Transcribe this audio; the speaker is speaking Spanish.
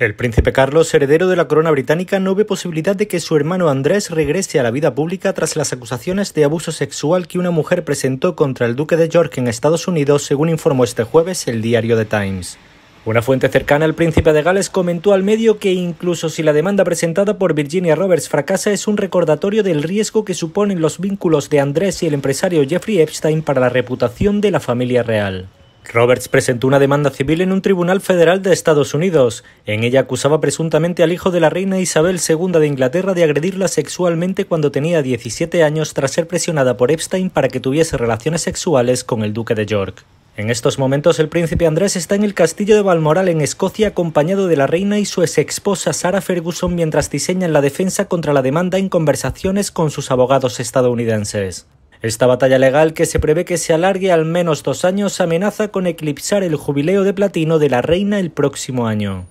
El príncipe Carlos, heredero de la corona británica, no ve posibilidad de que su hermano Andrés regrese a la vida pública tras las acusaciones de abuso sexual que una mujer presentó contra el duque de York en Estados Unidos, según informó este jueves el diario The Times. Una fuente cercana al príncipe de Gales comentó al medio que incluso si la demanda presentada por Virginia Roberts fracasa, es un recordatorio del riesgo que suponen los vínculos de Andrés y el empresario Jeffrey Epstein para la reputación de la familia real. Roberts presentó una demanda civil en un tribunal federal de Estados Unidos. En ella acusaba presuntamente al hijo de la reina Isabel II de Inglaterra de agredirla sexualmente cuando tenía 17 años tras ser presionada por Epstein para que tuviese relaciones sexuales con el duque de York. En estos momentos el príncipe Andrés está en el castillo de Balmoral en Escocia acompañado de la reina y su exesposa Sarah Ferguson mientras diseñan la defensa contra la demanda en conversaciones con sus abogados estadounidenses. Esta batalla legal, que se prevé que se alargue al menos 2 años, amenaza con eclipsar el jubileo de platino de la reina el próximo año.